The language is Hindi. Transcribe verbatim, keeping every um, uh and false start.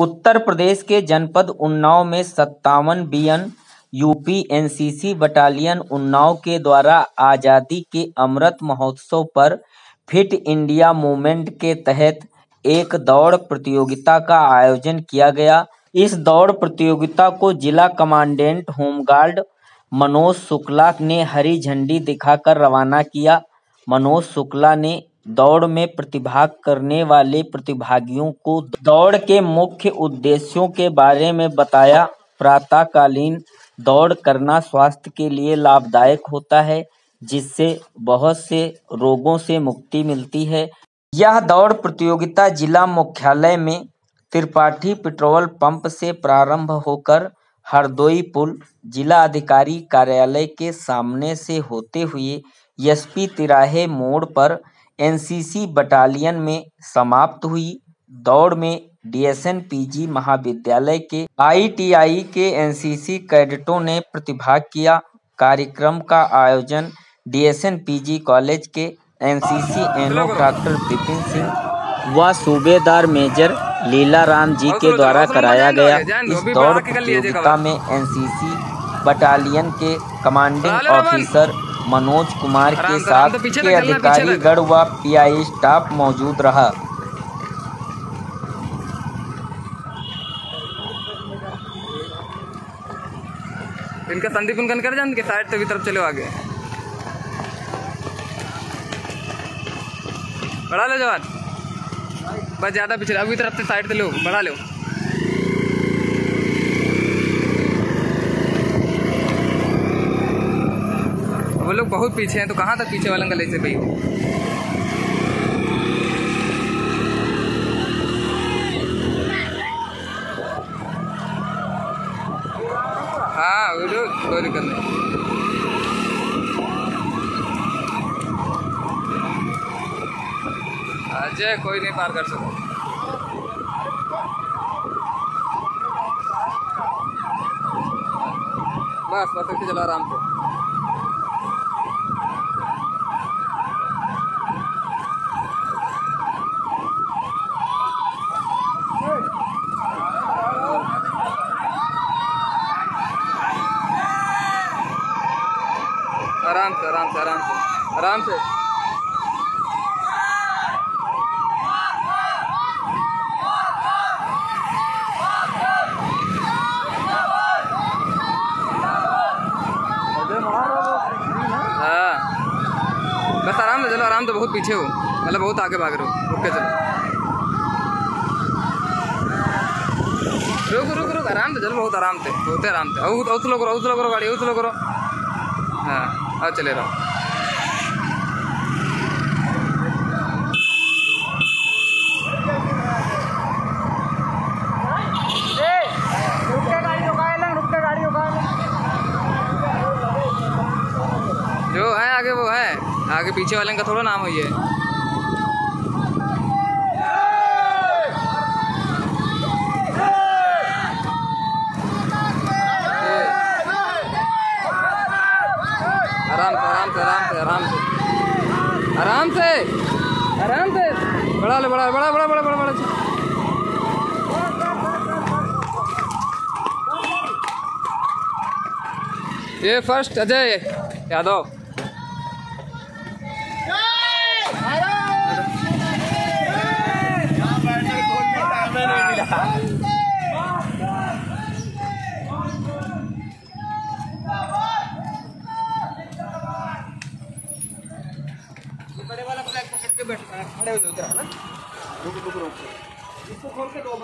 उत्तर प्रदेश के जनपद उन्नाव में सत्तावन BN UP NCC battalion Unnao के द्वारा आजादी के अमृत महोत्सव पर फिट इंडिया मूवमेंट के तहत एक दौड़ प्रतियोगिता का आयोजन किया गया। इस दौड़ प्रतियोगिता को जिला कमांडेंट होमगार्ड मनोज शुक्ला ने हरी झंडी दिखाकर रवाना किया। मनोज शुक्ला ने दौड़ में प्रतिभाग करने वाले प्रतिभागियों को दौड़ के मुख्य उद्देश्यों के बारे में बताया। प्रातःकालीन दौड़ करना स्वास्थ्य के लिए लाभदायक होता है, जिससे बहुत से रोगों से मुक्ति मिलती है। यह दौड़ प्रतियोगिता जिला मुख्यालय में त्रिपाठी पेट्रोल पंप से प्रारंभ होकर हरदोई पुल जिला अधिकारी कार्यालय के सामने से होते हुए एसपी तिराहे मोड़ पर एनसीसी बटालियन में समाप्त हुई। दौड़ में डीएसएन पी जी महाविद्यालय के आईटीआई के एनसीसी कैडेटों ने प्रतिभाग किया। कार्यक्रम का आयोजन डीएसएन पी जी कॉलेज के NCC NO doctor Bipin Singh व सूबेदार मेजर लीला राम जी के द्वारा कराया गया। इस दौड़ प्रतियोगिता में एनसीसी बटालियन के कमांडिंग ऑफिसर मनोज कुमार के साथ के अधिकारी गढ़ व पीआई स्टाफ मौजूद रहा। इनका संदीप उनकन कर जान के साइड तभी तरफ चले आगे बढ़ा लो जवान, बस ज्यादा पिछड़ा अभी तरफ से साइड से लो बढ़ा लो। वो लोग बहुत पीछे हैं तो कहाँ तक पीछे वाले गले से भाई। हाँ वो लोग कोई दिक्कत नहीं। अजय कोई नहीं पार कर सकता। बस बस चलो आराम से। आराम से आराम से आराम से आराम से हाँ बस आराम से चलो आराम से। बहुत पीछे हो मतलब बहुत आगे भाग रहे हो। रुक के चलो रुक रुक रुक आराम से चलो बहुत आराम से बहुत आराम से। उस उस लोग उस लोग गाड़ी उस लोग हाँ और चले रहो। जो है आगे वो है, आगे पीछे वाले का थोड़ा नाम हुई है। आराम से आराम से आराम से आराम से आराम से बड़ा ले बड़ा बड़ा बड़ा बड़ा बड़ा बड़ा ये फर्स्ट अजय यादव। खड़े हो जाओ ना, रुक रुक रुक इसको खोल के दो।